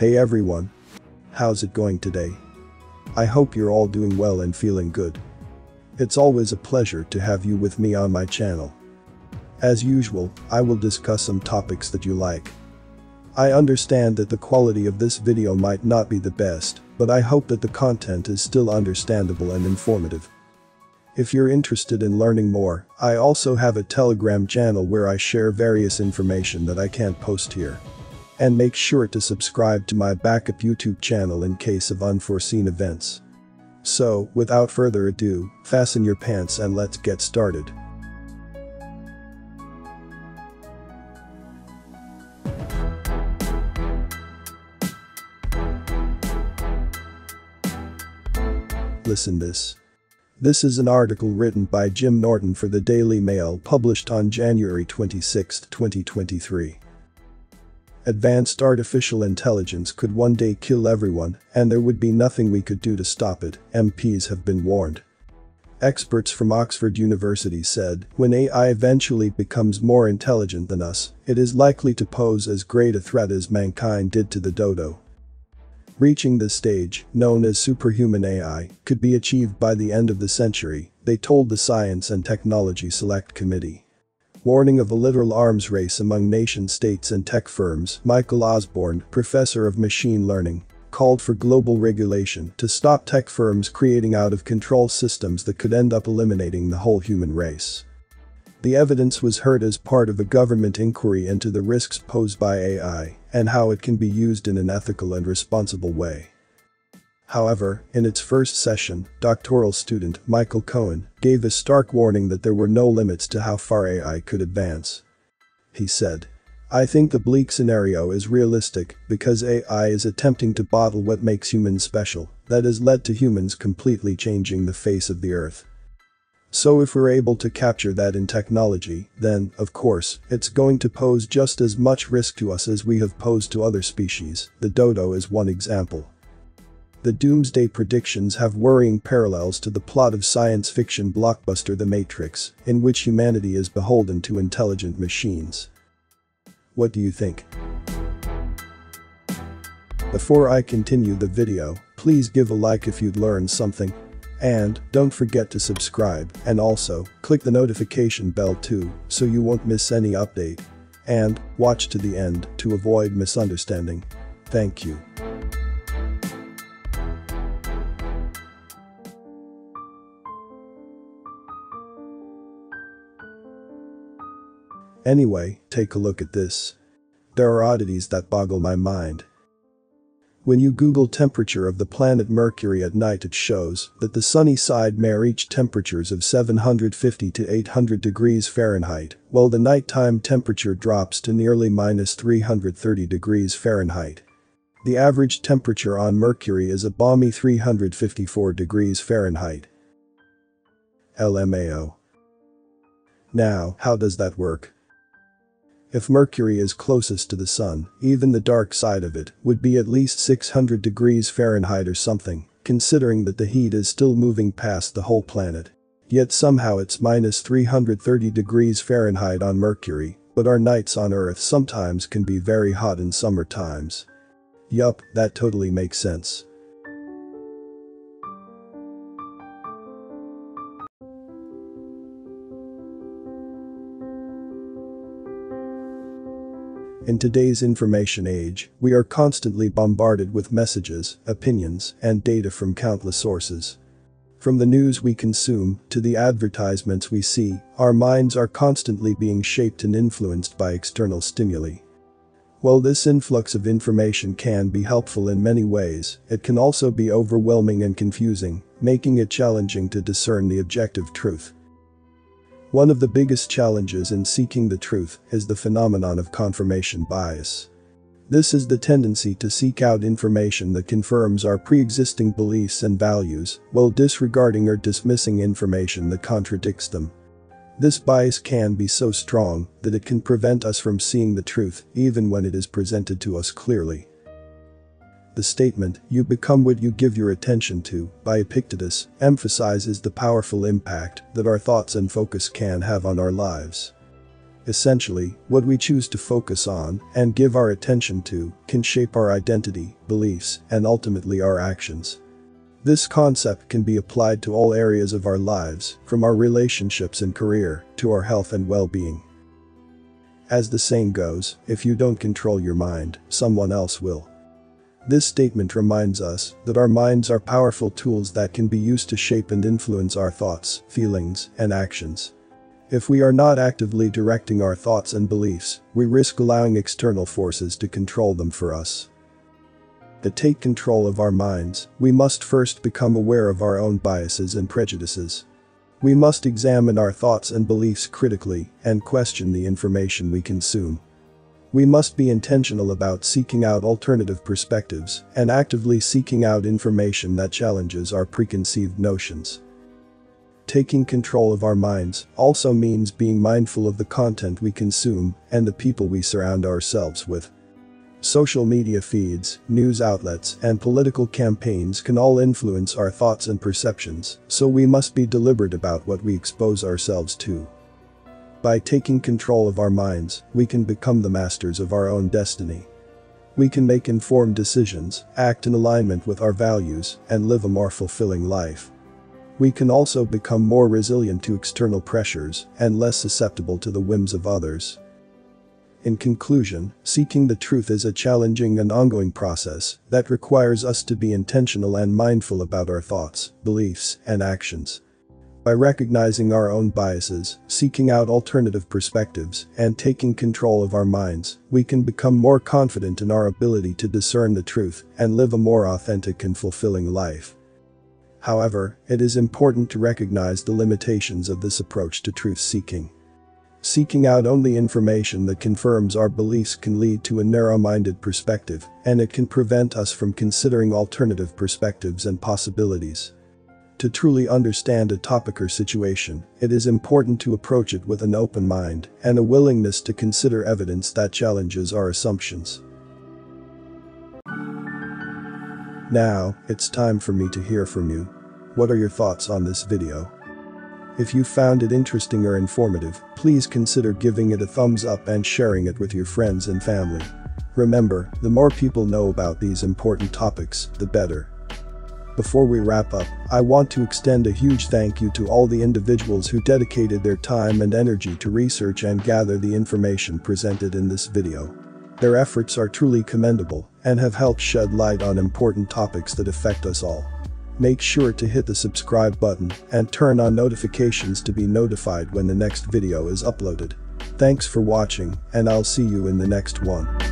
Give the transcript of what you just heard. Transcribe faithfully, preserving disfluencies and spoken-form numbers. Hey everyone. How's it going today? I hope you're all doing well and feeling good. It's always a pleasure to have you with me on my channel. As usual, I will discuss some topics that you like. I understand that the quality of this video might not be the best, but I hope that the content is still understandable and informative. If you're interested in learning more, I also have a Telegram channel where I share various information that I can't post here. And make sure to subscribe to my backup YouTube channel in case of unforeseen events. So, without further ado, fasten your pants and let's get started. Listen this. This is an article written by Jim Norton for the Daily Mail published on January twenty-sixth, twenty twenty-three. Advanced artificial intelligence could one day kill everyone, and there would be nothing we could do to stop it, M Ps have been warned. Experts from Oxford University said, when A I eventually becomes more intelligent than us, it is likely to pose as great a threat as mankind did to the dodo. Reaching this stage, known as superhuman A I, could be achieved by the end of the century, they told the Science and Technology Select Committee. Warning of a literal arms race among nation-states and tech firms, Michael Osborne, professor of machine learning, called for global regulation to stop tech firms creating out-of-control systems that could end up eliminating the whole human race. The evidence was heard as part of a government inquiry into the risks posed by A I and how it can be used in an ethical and responsible way. However, in its first session, doctoral student Michael Cohen gave a stark warning that there were no limits to how far A I could advance. He said, "I think the bleak scenario is realistic because A I is attempting to bottle what makes humans special, that has led to humans completely changing the face of the earth. So if we're able to capture that in technology, then, of course, it's going to pose just as much risk to us as we have posed to other species." The dodo is one example. The doomsday predictions have worrying parallels to the plot of science fiction blockbuster The Matrix, in which humanity is beholden to intelligent machines. What do you think? Before I continue the video, please give a like if you'd learned something. And don't forget to subscribe, and also, click the notification bell too, so you won't miss any update. And watch to the end to avoid misunderstanding. Thank you. Anyway, take a look at this. There are oddities that boggle my mind. When you Google temperature of the planet Mercury at night, it shows that the sunny side may reach temperatures of seven hundred fifty to eight hundred degrees Fahrenheit, while the nighttime temperature drops to nearly minus three hundred thirty degrees Fahrenheit. The average temperature on Mercury is a balmy three hundred fifty-four degrees Fahrenheit. L M A O. Now, how does that work? If Mercury is closest to the sun, even the dark side of it would be at least six hundred degrees Fahrenheit or something, considering that the heat is still moving past the whole planet. Yet somehow it's minus three hundred thirty degrees Fahrenheit on Mercury, but our nights on Earth sometimes can be very hot in summer times. Yup, that totally makes sense. In today's information age, we are constantly bombarded with messages, opinions, and data from countless sources. From the news we consume to the advertisements we see, our minds are constantly being shaped and influenced by external stimuli. While this influx of information can be helpful in many ways, it can also be overwhelming and confusing, making it challenging to discern the objective truth. One of the biggest challenges in seeking the truth is the phenomenon of confirmation bias. This is the tendency to seek out information that confirms our pre-existing beliefs and values, while disregarding or dismissing information that contradicts them. This bias can be so strong that it can prevent us from seeing the truth, even when it is presented to us clearly. The statement, "You become what you give your attention to," by Epictetus, emphasizes the powerful impact that our thoughts and focus can have on our lives. Essentially, what we choose to focus on and give our attention to can shape our identity, beliefs, and ultimately our actions. This concept can be applied to all areas of our lives, from our relationships and career to our health and well-being. As the saying goes, if you don't control your mind, someone else will. This statement reminds us that our minds are powerful tools that can be used to shape and influence our thoughts, feelings, and actions. If we are not actively directing our thoughts and beliefs, we risk allowing external forces to control them for us. To take control of our minds, we must first become aware of our own biases and prejudices. We must examine our thoughts and beliefs critically and question the information we consume. We must be intentional about seeking out alternative perspectives and actively seeking out information that challenges our preconceived notions. Taking control of our minds also means being mindful of the content we consume and the people we surround ourselves with. Social media feeds, news outlets, and political campaigns can all influence our thoughts and perceptions, so we must be deliberate about what we expose ourselves to. By taking control of our minds, we can become the masters of our own destiny. We can make informed decisions, act in alignment with our values, and live a more fulfilling life. We can also become more resilient to external pressures and less susceptible to the whims of others. In conclusion, seeking the truth is a challenging and ongoing process that requires us to be intentional and mindful about our thoughts, beliefs, and actions. By recognizing our own biases, seeking out alternative perspectives, and taking control of our minds, we can become more confident in our ability to discern the truth and live a more authentic and fulfilling life. However, it is important to recognize the limitations of this approach to truth-seeking. Seeking out only information that confirms our beliefs can lead to a narrow-minded perspective, and it can prevent us from considering alternative perspectives and possibilities. To truly understand a topic or situation, it is important to approach it with an open mind and a willingness to consider evidence that challenges our assumptions. Now, it's time for me to hear from you. What are your thoughts on this video? If you found it interesting or informative, please consider giving it a thumbs up and sharing it with your friends and family. Remember, the more people know about these important topics, the better. Before we wrap up, I want to extend a huge thank you to all the individuals who dedicated their time and energy to research and gather the information presented in this video. Their efforts are truly commendable and have helped shed light on important topics that affect us all. Make sure to hit the subscribe button and turn on notifications to be notified when the next video is uploaded. Thanks for watching, and I'll see you in the next one.